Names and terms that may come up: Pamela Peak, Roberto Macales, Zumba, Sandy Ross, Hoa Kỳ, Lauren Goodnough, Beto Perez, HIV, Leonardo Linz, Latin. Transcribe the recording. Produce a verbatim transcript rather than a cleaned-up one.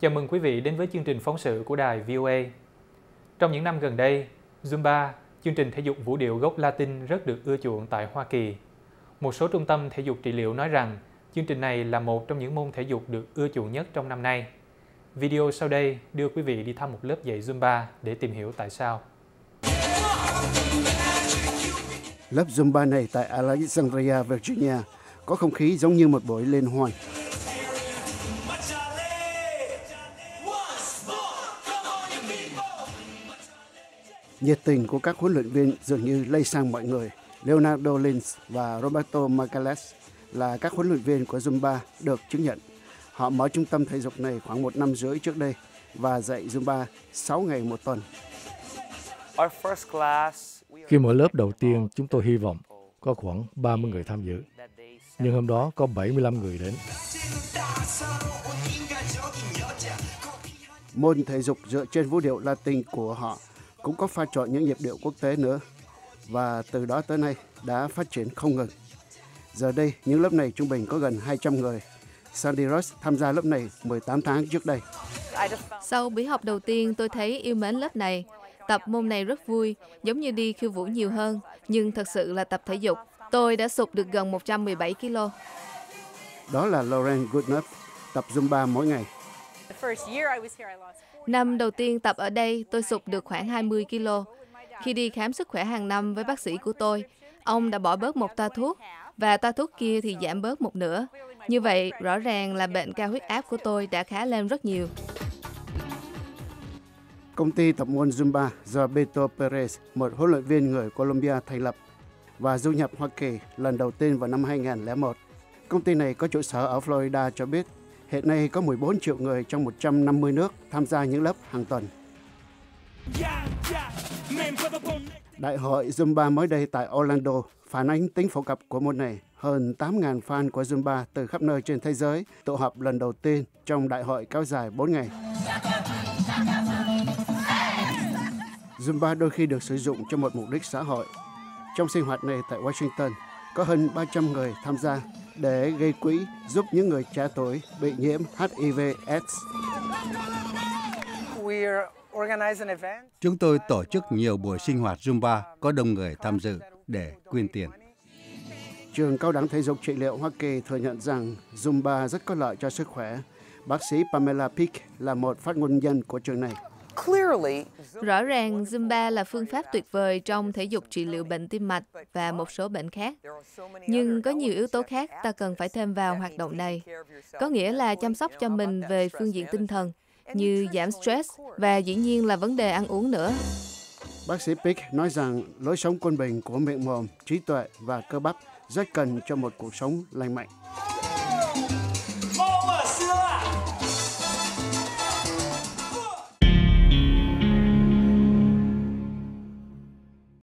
Chào mừng quý vị đến với chương trình phóng sự của đài vê o a. Trong những năm gần đây, Zumba, chương trình thể dục vũ điệu gốc Latin rất được ưa chuộng tại Hoa Kỳ. Một số trung tâm thể dục trị liệu nói rằng chương trình này là một trong những môn thể dục được ưa chuộng nhất trong năm nay. Video sau đây đưa quý vị đi thăm một lớp dạy Zumba để tìm hiểu tại sao. Lớp Zumba này tại Alexandria, Virginia có không khí giống như một buổi liên hoan. Nhiệt tình của các huấn luyện viên dường như lây sang mọi người. Leonardo Linz và Roberto Macales là các huấn luyện viên của Zumba được chứng nhận. Họ mở trung tâm thể dục này khoảng một năm rưỡi trước đây và dạy Zumba sáu ngày một tuần. Khi mở lớp đầu tiên, chúng tôi hy vọng có khoảng ba mươi người tham dự. Nhưng hôm đó có bảy mươi lăm người đến. Môn thể dục dựa trên vũ điệu Latin của họ cũng có pha trộn những nhịp điệu quốc tế nữa. Và từ đó tới nay đã phát triển không ngừng. Giờ đây, những lớp này trung bình có gần hai trăm người. Sandy Ross tham gia lớp này mười tám tháng trước đây. Sau buổi học đầu tiên, tôi thấy yêu mến lớp này. Tập môn này rất vui, giống như đi khiêu vũ nhiều hơn, nhưng thật sự là tập thể dục. Tôi đã sụt được gần một trăm mười bảy ki lô. Đó là Lauren Goodnough, tập Zumba mỗi ngày. Năm đầu tiên tập ở đây, tôi sụt được khoảng hai mươi ki lô. Khi đi khám sức khỏe hàng năm với bác sĩ của tôi, ông đã bỏ bớt một toa thuốc, và toa thuốc kia thì giảm bớt một nửa. Như vậy, rõ ràng là bệnh cao huyết áp của tôi đã khá lên rất nhiều. Công ty tập môn Zumba do Beto Perez, một huấn luyện viên người Colombia thành lập và du nhập Hoa Kỳ lần đầu tiên vào năm hai nghìn không trăm lẻ một. Công ty này có trụ sở ở Florida cho biết hiện nay có mười bốn triệu người trong một trăm năm mươi nước tham gia những lớp hàng tuần. Đại hội Zumba mới đây tại Orlando phản ánh tính phổ cập của môn này. Hơn tám nghìn fan của Zumba từ khắp nơi trên thế giới tụ họp lần đầu tiên trong đại hội kéo dài bốn ngày. Zumba đôi khi được sử dụng cho một mục đích xã hội. Trong sinh hoạt này tại Washington, có hơn ba trăm người tham gia để gây quỹ giúp những người trẻ tuổi bị nhiễm H I V AIDS. Chúng tôi tổ chức nhiều buổi sinh hoạt Zumba có đông người tham dự để quyên tiền. Trường Cao đẳng Thể dục Trị liệu Hoa Kỳ thừa nhận rằng Zumba rất có lợi cho sức khỏe. Bác sĩ Pamela Peak là một phát ngôn nhân của trường này. Rõ ràng, Zumba là phương pháp tuyệt vời trong thể dục trị liệu bệnh tim mạch và một số bệnh khác. Nhưng có nhiều yếu tố khác ta cần phải thêm vào hoạt động này. Có nghĩa là chăm sóc cho mình về phương diện tinh thần, như giảm stress và dĩ nhiên là vấn đề ăn uống nữa. Bác sĩ Peak nói rằng lối sống quân bình của miệng mồm, trí tuệ và cơ bắp rất cần cho một cuộc sống lành mạnh.